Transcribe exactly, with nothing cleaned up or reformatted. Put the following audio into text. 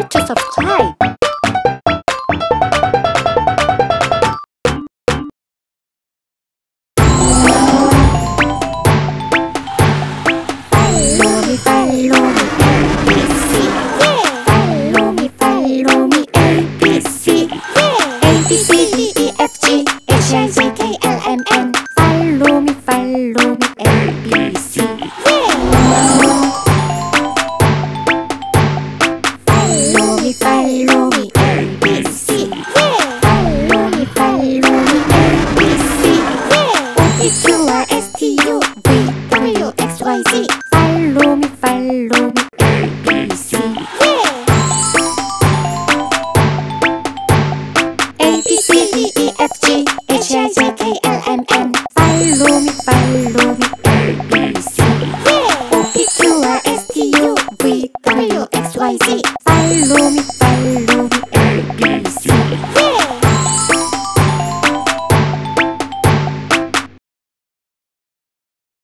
sure to subscribe. Follow me.